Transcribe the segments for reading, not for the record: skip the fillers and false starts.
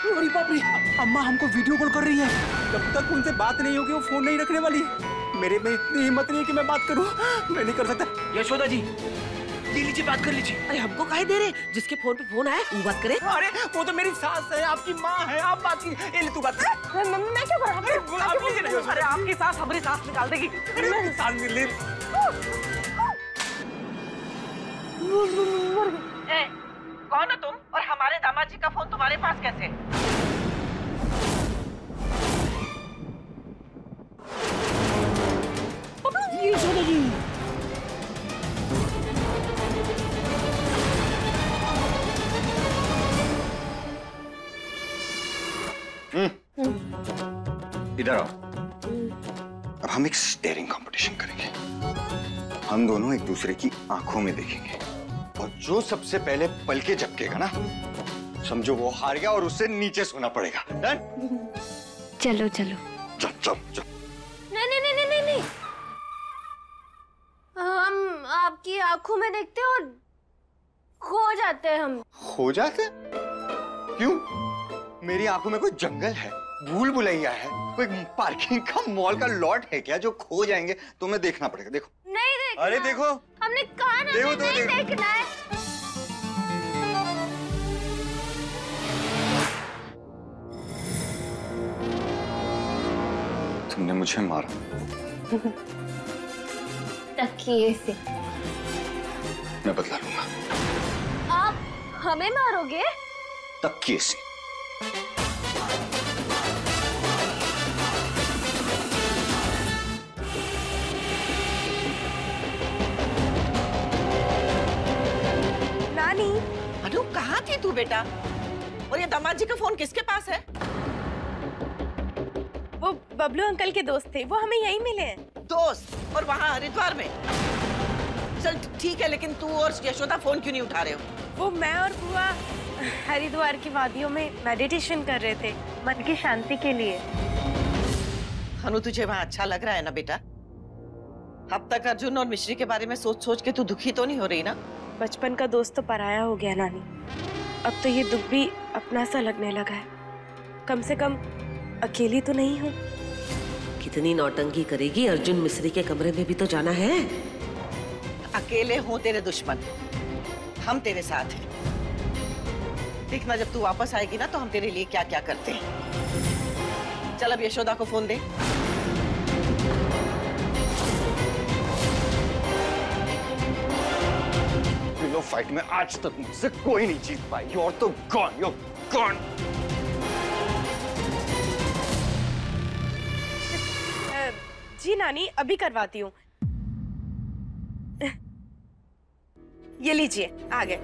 अरे बाप रे, अम्मा हमको वीडियो कॉल कर रही है। जब तक उनसे बात नहीं होगी वो फोन नहीं रखने वाली। मेरे में इतनी हिम्मत नहीं है कि मैं बात करूं, मैं नहीं कर सकता। यशोदा जी ले लीजिए, बात कर लीजिए। अरे हमको काहे दे रहे, जिसके फोन पे फोन आया वो बात करे। अरे वो तो मेरी सास है, आपकी माँ है, आप बात कीजिए। तू बात कर, मम्मी मैं क्या करूं? अरे आपकी सास हमारी सास निकाल देगी। कौन हो तुम और हमारे दामाद जी का फोन तुम्हारे पास कैसे? इधर आओ। अब हम एक स्टेयरिंग कंपटीशन करेंगे। हम दोनों एक दूसरे की आंखों में देखेंगे और जो सबसे पहले पलके झपकेगा ना, समझो वो हार गया और उसे नीचे सोना पड़ेगा। डन? चलो चलो। चल चल चल। नहीं नहीं नहीं नहीं नहीं, हम आपकी आंखों में देखते और खो जाते हैं। हम खो जाते? क्यों? मेरी आंखों में कोई जंगल है, भूल भुलैया है, कोई पार्किंग का मॉल का लॉट है क्या जो खो जाएंगे? तुम्हें देखना पड़ेगा। देखो नहीं देखना। अरे देखो हमने कहा ना, देखो नहीं देखो। देखना है। तुमने मुझे मारा तकिए से। मैं बदला लूंगा। आप हमें मारोगे? तकिए से। अनु कहाँ थी तू बेटा? और ये दामाद जी का फोन किसके पास है? वो बबलू अंकल के दोस्त थे, वो हमें यहीं मिले हैं। दोस्त? और वहाँ हरिद्वार में? चल ठीक है, लेकिन तू और यशोदा फोन क्यों नहीं उठा रहे हो? वो मैं और बुआ हरिद्वार की वादियों में मेडिटेशन कर रहे थे, मन की शांति के लिए। अनु तुझे वहाँ अच्छा लग रहा है ना बेटा? अब तक अर्जुन और मिश्री के बारे में सोच सोच के तू दुखी तो नहीं हो रही ना? बचपन का दोस्त तो पराया हो गया नानी, अब तो ये दुख भी अपना सा लगने लगा है। कम से कम अकेली तो नहीं हूँ। कितनी नौटंकी करेगी, अर्जुन मिश्री के कमरे में भी तो जाना है। अकेले हो तेरे दुश्मन, हम तेरे साथ हैं। देखना जब तू वापस आएगी ना तो हम तेरे लिए क्या क्या करते हैं। चल अब यशोदा को फोन दे। फाइट में आज तक मुझसे कोई नहीं जीत पाई। You're तो gone, you're gone। जी नानी अभी करवाती हूँ। ये लीजिए आगे।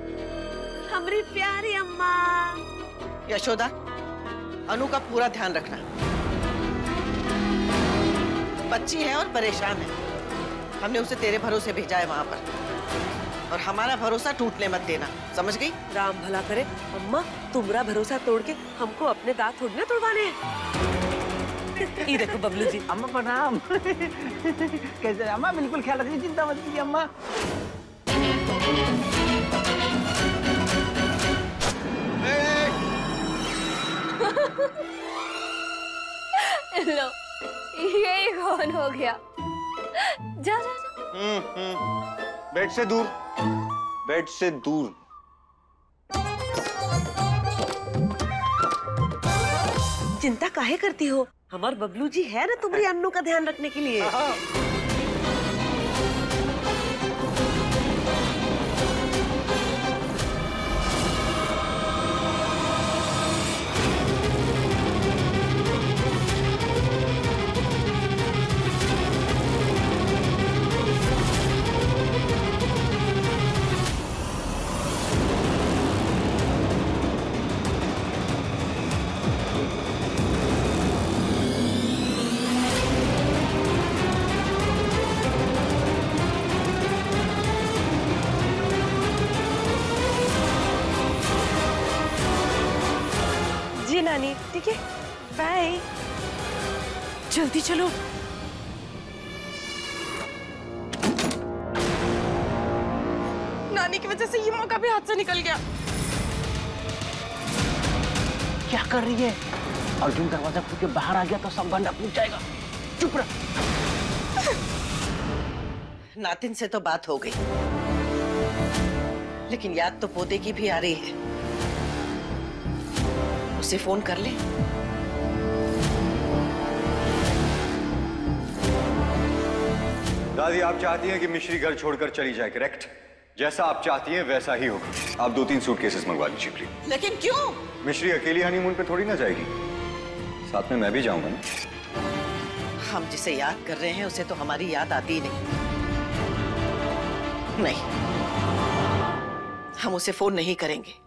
हमारी प्यारी अम्मा। यशोदा अनु का पूरा ध्यान रखना, बच्ची है और परेशान है। हमने उसे तेरे भरोसे भेजा है वहाँ पर, और हमारा भरोसा टूटने मत देना, समझ गई? राम भला करे अम्मा, तुम्हारा भरोसा तोड़ के हमको अपने दांत थोड़ने तोड़वाने हैं। ये देखो बबलू जी। अम्मा प्रणाम। कैसे अम्मा? बिल्कुल ख्याल रखिए, चिंता मत कीजिए अम्मा। लो, ये कौन हो गया? जा जा जा। बेड से दूर, बेड से दूर। चिंता काहे करती हो, हमार बबलू जी है ना तुम्हारी अन्नू का ध्यान रखने के लिए। नानी ठीक है, बाय। जल्दी चलो। नानी की वजह से ये मौका भी हाथ से निकल गया। क्या कर रही है? अर्जुन दरवाजा खोल के बाहर आ गया तो सब बंदा टूट जाएगा। चुप रह। नातिन से तो बात हो गई, लेकिन याद तो पोते की भी आ रही है। उसे फोन कर ले। दादी, आप चाहती हैं कि मिश्री घर छोड़कर चली जाए, करेक्ट? जैसा आप चाहती हैं वैसा ही होगा। आप 2-3 सूटकेसेस मंगवा लीजिए प्लीज। लेकिन क्यों? मिश्री अकेली हनीमून पे थोड़ी ना जाएगी, साथ में मैं भी जाऊंगा ना। हम जिसे याद कर रहे हैं उसे तो हमारी याद आती ही नहीं। हम उसे फोन नहीं करेंगे।